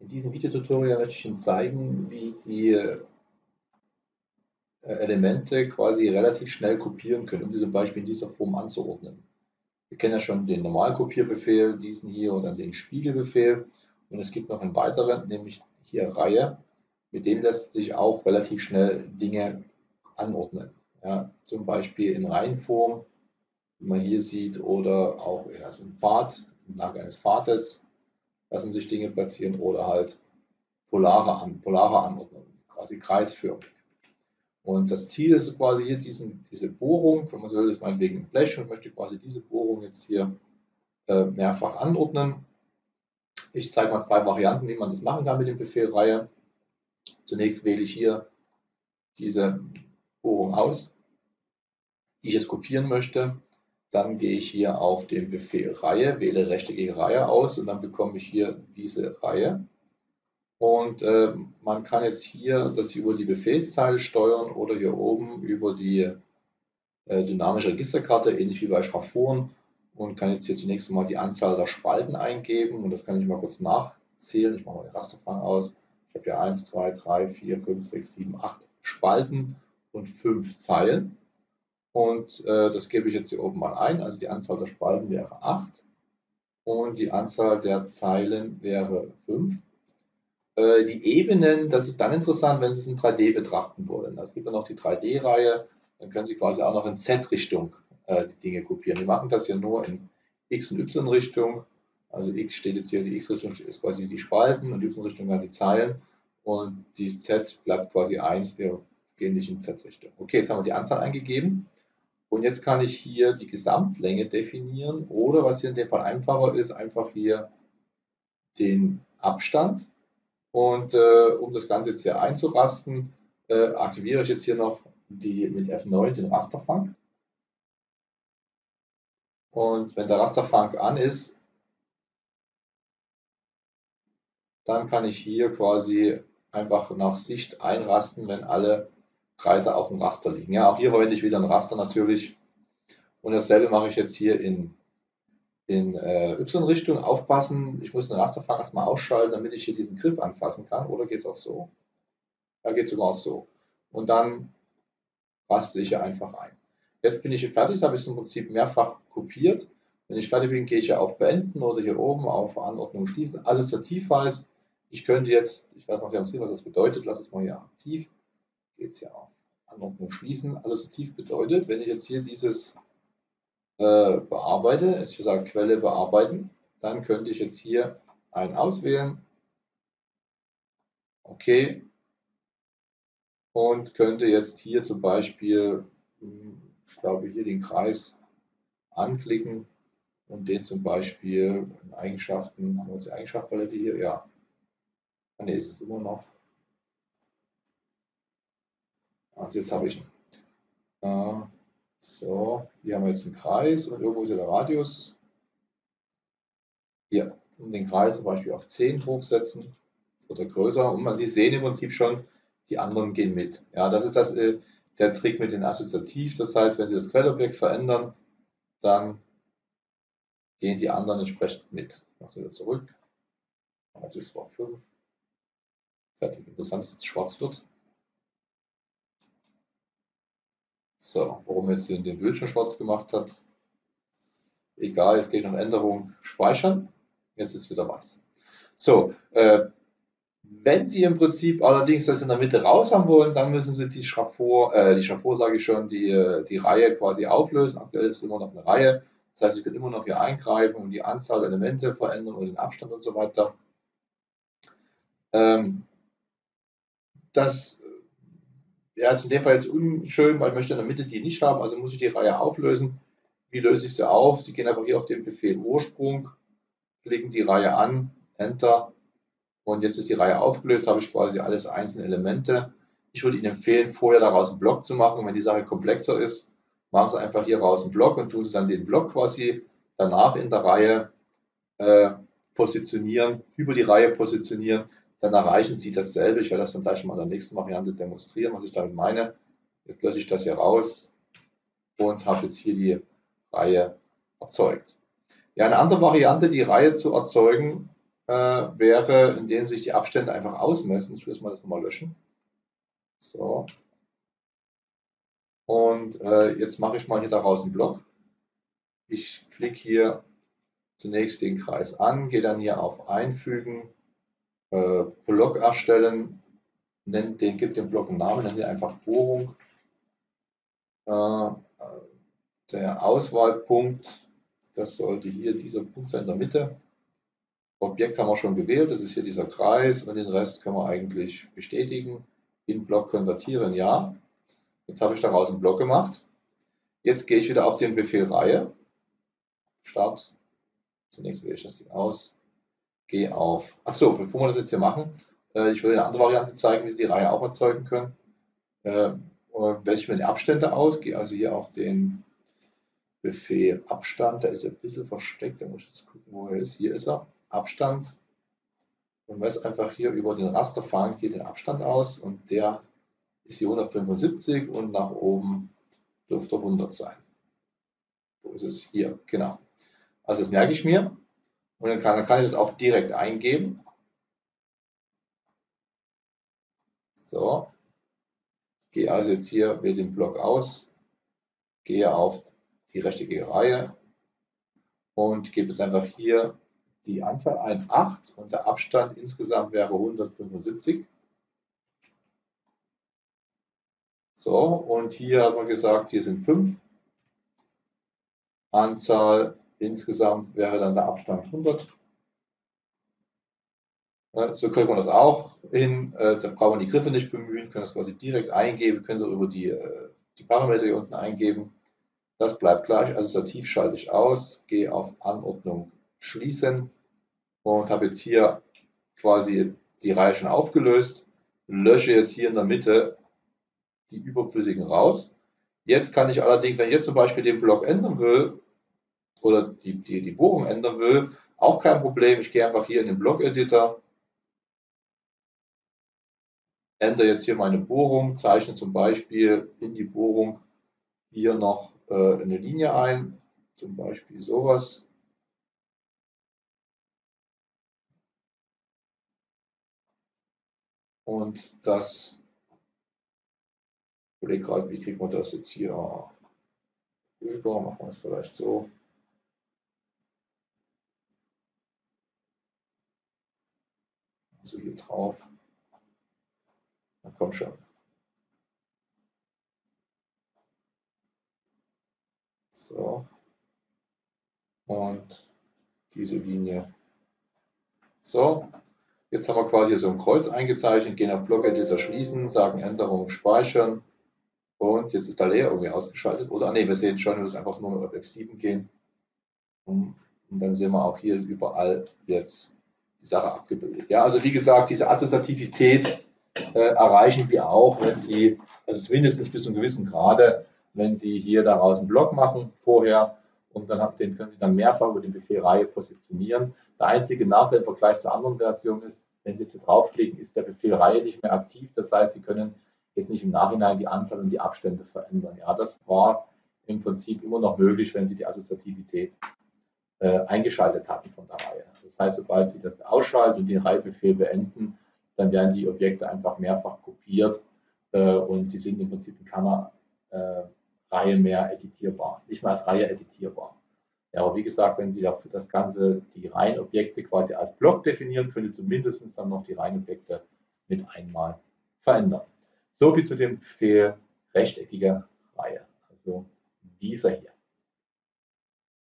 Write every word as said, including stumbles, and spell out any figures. In diesem Videotutorial möchte ich Ihnen zeigen, wie Sie Elemente quasi relativ schnell kopieren können, um sie zum Beispiel in dieser Form anzuordnen. Wir kennen ja schon den normalen Kopierbefehl, diesen hier, und dann den Spiegelbefehl. Und es gibt noch einen weiteren, nämlich hier Reihe. Mit dem lässt sich auch relativ schnell Dinge anordnen. Ja, zum Beispiel in Reihenform, wie man hier sieht, oder auch erst im Pfad, im Lager eines Pfades lassen sich Dinge platzieren, oder halt polare, An polare Anordnung, quasi kreisförmig. Und das Ziel ist quasi hier diesen, diese Bohrung, wenn man so will, ist meinetwegen ein Blech und möchte quasi diese Bohrung jetzt hier äh, mehrfach anordnen. Ich zeige mal zwei Varianten, wie man das machen kann mit dem Befehl Reihe. Zunächst wähle ich hier diese Bohrung aus, die ich jetzt kopieren möchte. Dann gehe ich hier auf den Befehl Reihe, wähle rechteckige Reihe aus und dann bekomme ich hier diese Reihe. Und äh, man kann jetzt hier das über die Befehlszeile steuern oder hier oben über die äh, dynamische Registerkarte, ähnlich wie bei Schraffuren. Und kann jetzt hier zunächst mal die Anzahl der Spalten eingeben und das kann ich mal kurz nachzählen. Ich mache mal den Rasterfang aus. Ich habe hier eins, zwei, drei, vier, fünf, sechs, sieben, acht Spalten und fünf Zeilen. Und äh, das gebe ich jetzt hier oben mal ein. Also die Anzahl der Spalten wäre acht und die Anzahl der Zeilen wäre fünf. Äh, die Ebenen, das ist dann interessant, wenn Sie es in drei D betrachten wollen. Es gibt dann noch die drei D-Reihe, dann können Sie quasi auch noch in Z-Richtung äh, die Dinge kopieren. Wir machen das hier nur in X- und Y-Richtung. Also X steht jetzt hier, die X-Richtung ist quasi die Spalten und Y-Richtung dann die Zeilen. Und die Z bleibt quasi eins, wir gehen nicht in Z-Richtung. Okay, jetzt haben wir die Anzahl eingegeben. Und jetzt kann ich hier die Gesamtlänge definieren oder, was hier in dem Fall einfacher ist, einfach hier den Abstand. Und äh, um das Ganze jetzt hier einzurasten, äh, aktiviere ich jetzt hier noch die, mit F neun den Rasterfang. Und wenn der Rasterfang an ist, dann kann ich hier quasi einfach nach Sicht einrasten, wenn alle Kreise auch im Raster liegen. Ja, auch hier verwende ich wieder ein Raster natürlich. Und dasselbe mache ich jetzt hier in, in äh, Y-Richtung. Aufpassen, ich muss den Rasterfang erstmal ausschalten, damit ich hier diesen Griff anfassen kann. Oder geht es auch so? Ja, geht sogar auch so. Und dann raste ich hier einfach ein. Jetzt bin ich hier fertig, das habe ich im Prinzip mehrfach kopiert. Wenn ich fertig bin, gehe ich hier auf Beenden oder hier oben auf Anordnung schließen. Assoziativ heißt, ich könnte jetzt, ich weiß noch nicht, was das bedeutet, lass es mal hier aktiv. Geht es ja auf Anordnung schließen. Assoziativ bedeutet, wenn ich jetzt hier dieses äh, bearbeite, ist hier sage Quelle bearbeiten, dann könnte ich jetzt hier einen auswählen. Okay. Und könnte jetzt hier zum Beispiel, ich glaube, hier den Kreis anklicken und den zum Beispiel in Eigenschaften, haben wir uns die Eigenschaftenpalette hier? Ja. Ne, ist es immer noch. Also jetzt habe ich ihn. Äh, so, hier haben wir jetzt einen Kreis und irgendwo ist ja der Radius. Hier, um den Kreis zum Beispiel auf zehn hochsetzen. Das wird er größer. Und man, Sie sehen im Prinzip schon, die anderen gehen mit. Ja, das ist das, äh, der Trick mit den Assoziativ. Das heißt, wenn Sie das Quellobjekt verändern, dann gehen die anderen entsprechend mit. Machen Sie wieder zurück. Radius war fünf. Fertig. Interessant, dass es schwarz wird. So, warum jetzt den Bildschirm schwarz gemacht hat. Egal, jetzt gehe ich nach Änderung speichern. Jetzt ist es wieder weiß. So, äh, wenn Sie im Prinzip allerdings das in der Mitte raus haben wollen, dann müssen Sie die Schraffur, äh, die Schraffur sage ich schon, die, die Reihe quasi auflösen. Aktuell ist es immer noch eine Reihe. Das heißt, Sie können immer noch hier eingreifen und die Anzahl der Elemente verändern und den Abstand und so weiter. Ähm, das ja, ist in dem Fall jetzt unschön, weil ich möchte in der Mitte die nicht haben, also muss ich die Reihe auflösen. Wie löse ich sie auf? Sie gehen einfach hier auf den Befehl Ursprung, klicken die Reihe an, Enter. Und jetzt ist die Reihe aufgelöst, habe ich quasi alles einzelne Elemente. Ich würde Ihnen empfehlen, vorher daraus einen Block zu machen. Und wenn die Sache komplexer ist, machen Sie einfach hier raus einen Block und tun Sie dann den Block quasi danach in der Reihe äh, positionieren, über die Reihe positionieren. Dann erreichen Sie dasselbe. Ich werde das dann gleich mal in der nächsten Variante demonstrieren, was ich damit meine. Jetzt lösche ich das hier raus und habe jetzt hier die Reihe erzeugt. Ja, eine andere Variante, die Reihe zu erzeugen, äh, wäre, in denen sich die Abstände einfach ausmessen. Ich will jetzt mal das nochmal löschen. So. Und äh, jetzt mache ich mal hier daraus einen Block. Ich klicke hier zunächst den Kreis an, gehe dann hier auf Einfügen, äh, Block erstellen, nenne den, gebe dem Block einen Namen, nenne den einfach Bohrung. Äh, der Auswahlpunkt, das sollte hier dieser Punkt sein in der Mitte. Objekt haben wir schon gewählt, das ist hier dieser Kreis und den Rest können wir eigentlich bestätigen. In Block konvertieren, ja. Jetzt habe ich daraus einen Block gemacht. Jetzt gehe ich wieder auf den Befehl Reihe. Start. Zunächst wähle ich das Ding aus. Gehe auf. Achso, bevor wir das jetzt hier machen, ich will eine andere Variante zeigen, wie Sie die Reihe auch erzeugen können. Wähle ich mir die Abstände aus. Gehe also hier auf den Befehl Abstand. Da ist er ein bisschen versteckt. Da muss ich jetzt gucken, wo er ist. Hier ist er. Abstand. Und messe einfach hier über den Raster fahren, geht den Abstand aus. Und der ist hier hundertfünfundsiebzig und nach oben dürfte hundert sein. Wo ist es? Hier, genau. Also das merke ich mir und dann kann, dann kann ich das auch direkt eingeben. So, gehe also jetzt hier, wähle den Block aus, gehe auf die rechteckige Reihe und gebe jetzt einfach hier die Anzahl ein, acht und der Abstand insgesamt wäre hundertfünfundsiebzig. So, und hier hat man gesagt, hier sind fünf. Anzahl insgesamt wäre dann der Abstand hundert. So kriegt man das auch hin. Da braucht man die Griffe nicht bemühen, können das quasi direkt eingeben, können so über die, die Parameter hier unten eingeben. Das bleibt gleich. Also Stativ schalte ich aus, gehe auf Anordnung schließen und habe jetzt hier quasi die Reihe schon aufgelöst. Lösche jetzt hier in der Mitte die überflüssigen raus. Jetzt kann ich allerdings, wenn ich jetzt zum Beispiel den Block ändern will oder die, die, die Bohrung ändern will, auch kein Problem. Ich gehe einfach hier in den Block-Editor, ändere jetzt hier meine Bohrung, zeichne zum Beispiel in die Bohrung hier noch äh, eine Linie ein, zum Beispiel sowas. Und das Ich überlege gerade, wie kriegt man das jetzt hier rüber, machen wir es vielleicht so. Also hier drauf. Na komm schon. So. Und diese Linie. So. Jetzt haben wir quasi so ein Kreuz eingezeichnet, gehen auf Block-Editor schließen, sagen Änderung speichern. Und jetzt ist der Layer irgendwie ausgeschaltet. Oder, ne, wir sehen schon, wir müssen einfach nur auf F sieben gehen. Und dann sehen wir auch hier ist überall jetzt die Sache abgebildet. Ja, also wie gesagt, diese Assoziativität äh, erreichen Sie auch, wenn Sie, also zumindest bis zu einem gewissen Grade, wenn Sie hier daraus einen Block machen vorher. Und dann haben, den können Sie dann mehrfach über den Befehl Reihe positionieren. Der einzige Nachteil im Vergleich zur anderen Version ist, wenn Sie jetzt hier draufklicken, ist der Befehl Reihe nicht mehr aktiv. Das heißt, Sie können jetzt nicht im Nachhinein die Anzahl und die Abstände verändern. Ja, das war im Prinzip immer noch möglich, wenn Sie die Assoziativität äh, eingeschaltet hatten von der Reihe. Das heißt, sobald Sie das ausschalten und den Reihebefehl beenden, dann werden die Objekte einfach mehrfach kopiert äh, und sie sind im Prinzip in keiner äh, Reihe mehr editierbar, nicht mehr als Reihe editierbar. Ja, aber wie gesagt, wenn Sie dafür das Ganze, die Reihenobjekte quasi als Block definieren, können Sie zumindest dann noch die Reihenobjekte mit einmal verändern. So viel zu dem Befehl rechteckige Reihe, also dieser hier.